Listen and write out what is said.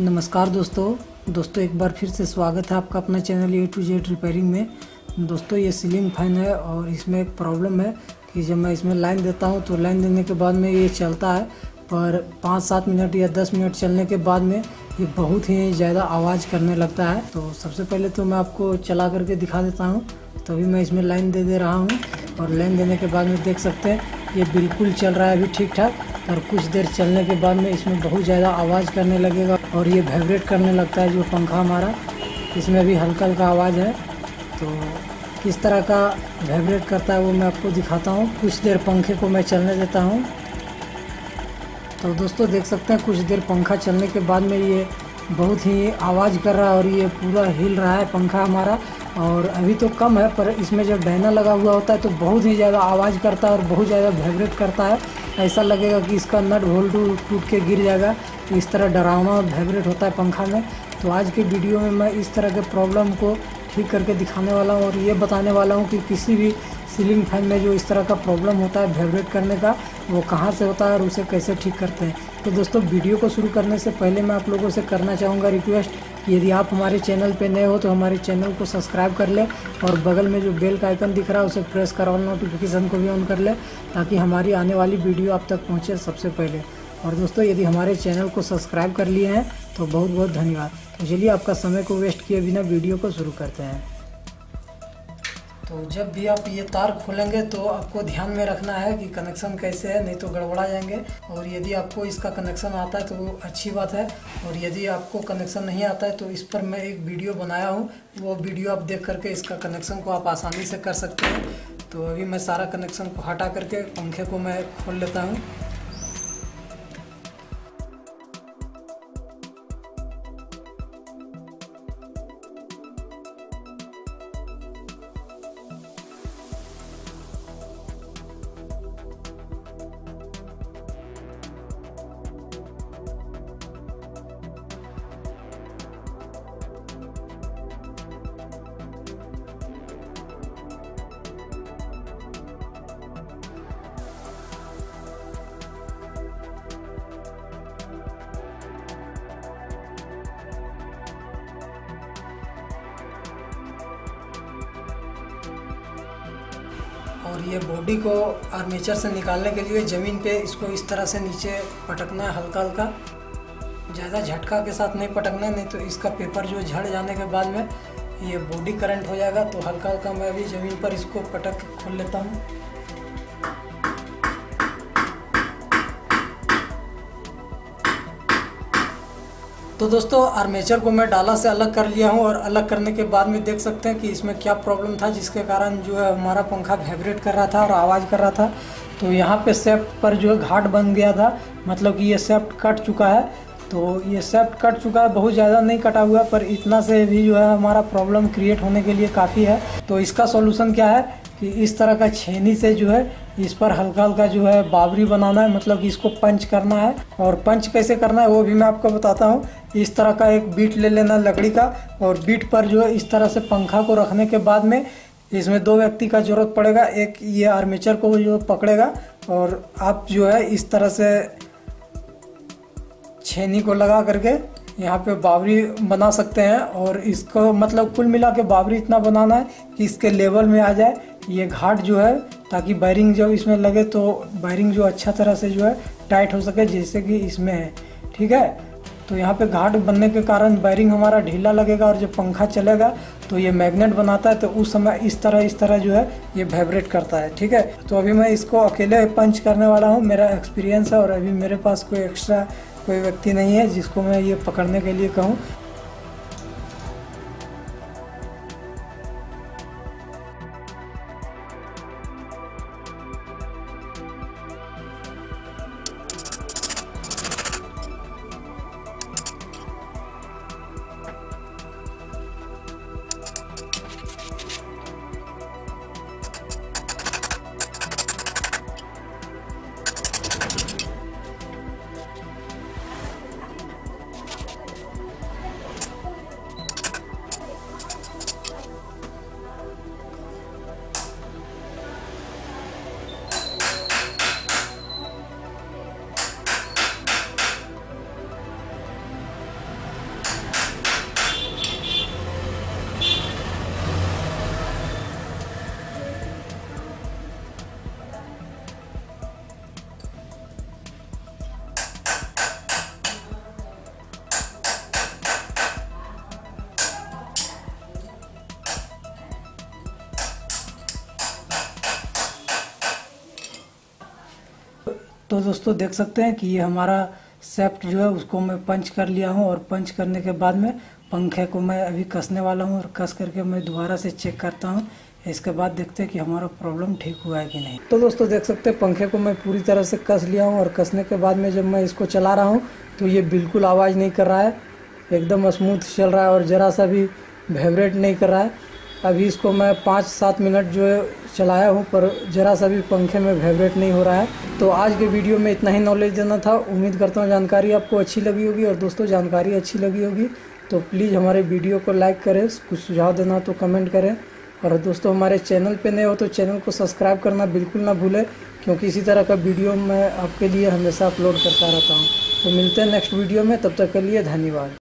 नमस्कार दोस्तों एक बार फिर से स्वागत है आपका अपना channel A to Z repairing में। दोस्तों ये सीलिंग फैन है और इसमें एक प्रॉब्लम है कि जब मैं इसमें लाइन देता हूं तो लाइन देने के बाद में ये चलता है, पर 5-7 मिनट या 10 मिनट चलने के बाद में ये बहुत ही ज़्यादा आवाज़ करने लगता है। तो सबसे पहले तो मैं आपको चला करके दिखा देता हूँ। तभी मैं इसमें लाइन दे रहा हूँ और लाइन देने के बाद में देख सकते हैं ये बिल्कुल चल रहा है अभी ठीक ठाक, और कुछ देर चलने के बाद में इसमें बहुत ज़्यादा आवाज़ करने लगेगा और ये वाइब्रेट करने लगता है जो पंखा हमारा। इसमें अभी हल्का हल्का आवाज़ है, तो किस तरह का वाइब्रेट करता है वो मैं आपको दिखाता हूँ। कुछ देर पंखे को मैं चलने देता हूँ। तो दोस्तों देख सकते हैं कुछ देर पंखा चलने के बाद में ये बहुत ही आवाज़ कर रहा है और ये पूरा हिल रहा है पंखा हमारा। और अभी तो कम है, पर इसमें जब डायना लगा हुआ होता है तो बहुत ही ज़्यादा आवाज़ करता है और बहुत ज़्यादा वाइब्रेट करता है। ऐसा लगेगा कि इसका नट बोल्ट टूट के गिर जाएगा, तो इस तरह डरावना वाइब्रेट होता है पंखा में। तो आज के वीडियो में मैं इस तरह के प्रॉब्लम को ठीक करके दिखाने वाला हूँ और ये बताने वाला हूँ कि किसी भी सीलिंग फैन में जो इस तरह का प्रॉब्लम होता है वाइब्रेट करने का, वो कहाँ से होता है और उसे कैसे ठीक करते हैं। तो दोस्तों वीडियो को शुरू करने से पहले मैं आप लोगों से करना चाहूँगा रिक्वेस्ट कि यदि आप हमारे चैनल पे नए हो तो हमारे चैनल को सब्सक्राइब कर ले और बगल में जो बेल का आइकन दिख रहा है उसे प्रेस कर और नोटिफिकेशन को भी ऑन कर ले, ताकि हमारी आने वाली वीडियो आप तक पहुँचे सबसे पहले। और दोस्तों यदि हमारे चैनल को सब्सक्राइब कर लिए हैं तो बहुत बहुत धन्यवाद। तो चलिए आपका समय को वेस्ट किए बिना वीडियो को शुरू करते हैं। तो जब भी आप ये तार खोलेंगे तो आपको ध्यान में रखना है कि कनेक्शन कैसे है, नहीं तो गड़बड़ा जाएंगे। और यदि आपको इसका कनेक्शन आता है तो वो अच्छी बात है, और यदि आपको कनेक्शन नहीं आता है तो इस पर मैं एक वीडियो बनाया हूँ, वो वीडियो आप देख करके इसका कनेक्शन को आप आसानी से कर सकते हैं। तो अभी मैं सारा कनेक्शन को हटा करके पंखे को मैं खोल लेता हूँ। और ये बॉडी को आर्मेचर से निकालने के लिए ज़मीन पे इसको इस तरह से नीचे पटकना है, हल्का हल्का, ज़्यादा झटका के साथ नहीं पटकना, नहीं तो इसका पेपर जो झड़ जाने के बाद में ये बॉडी करंट हो जाएगा। तो हल्का हल्का मैं अभी ज़मीन पर इसको पटक के खोल लेता हूँ। तो दोस्तों आर्मेचर को मैं डाला से अलग कर लिया हूं, और अलग करने के बाद में देख सकते हैं कि इसमें क्या प्रॉब्लम था जिसके कारण जो है हमारा पंखा वाइब्रेट कर रहा था और आवाज़ कर रहा था। तो यहां पे सेफ्ट पर जो है घाट बन गया था, मतलब कि ये सेफ्ट कट चुका है। तो ये सेफ्ट कट चुका है, बहुत ज़्यादा नहीं कटा हुआ, पर इतना से भी जो है हमारा प्रॉब्लम क्रिएट होने के लिए काफ़ी है। तो इसका सॉल्यूशन क्या है कि इस तरह का छेनी से जो है इस पर हल्का हल्का जो है बावरी बनाना है, मतलब कि इसको पंच करना है। और पंच कैसे करना है वो भी मैं आपको बताता हूँ। इस तरह का एक बीट ले लेना लकड़ी का, और बीट पर जो है इस तरह से पंखा को रखने के बाद में इसमें दो व्यक्ति का ज़रूरत पड़ेगा। एक ये आर्मेचर को जो पकड़ेगा और आप जो है इस तरह से छेनी को लगा करके यहाँ पे बावरी बना सकते हैं। और इसको मतलब कुल मिला के बावरी इतना बनाना है कि इसके लेवल में आ जाए ये घाट जो है, ताकि वायरिंग जब इसमें लगे तो वायरिंग जो अच्छा तरह से जो है टाइट हो सके, जैसे कि इसमें है, ठीक है। तो यहाँ पे घाट बनने के कारण वायरिंग हमारा ढीला लगेगा, और जब पंखा चलेगा तो ये मैग्नेट बनाता है, तो उस समय इस तरह जो है ये वाइब्रेट करता है, ठीक है। तो अभी मैं इसको अकेले पंच करने वाला हूँ, मेरा एक्सपीरियंस है, और अभी मेरे पास कोई एक्स्ट्रा कोई व्यक्ति नहीं है जिसको मैं ये पकड़ने के लिए कहूँ। तो दोस्तों देख सकते हैं कि ये हमारा सेफ्ट जो है उसको मैं पंच कर लिया हूँ और पंच करने के बाद में पंखे को मैं अभी कसने वाला हूँ और कस करके मैं दोबारा से चेक करता हूँ। इसके बाद देखते हैं कि हमारा प्रॉब्लम ठीक हुआ है कि नहीं। तो दोस्तों देख सकते हैं पंखे को मैं पूरी तरह से कस लिया हूँ और कसने के बाद में जब मैं इसको चला रहा हूँ तो ये बिल्कुल आवाज़ नहीं कर रहा है, एकदम स्मूथ चल रहा है और ज़रा सा भी वाइब्रेट नहीं कर रहा है। अभी इसको मैं 5-7 मिनट जो है चलाया हूँ पर ज़रा सा भी पंखे में वाइब्रेट नहीं हो रहा है। तो आज के वीडियो में इतना ही नॉलेज देना था। उम्मीद करता हूँ जानकारी आपको अच्छी लगी होगी। और दोस्तों जानकारी अच्छी लगी होगी तो प्लीज़ हमारे वीडियो को लाइक करें, कुछ सुझाव देना हो तो कमेंट करें। और दोस्तों हमारे चैनल पे नए हो तो चैनल को सब्सक्राइब करना बिल्कुल ना भूलें, क्योंकि इसी तरह का वीडियो मैं आपके लिए हमेशा अपलोड करता रहता हूँ। तो मिलते हैं नेक्स्ट वीडियो में, तब तक के लिए धन्यवाद।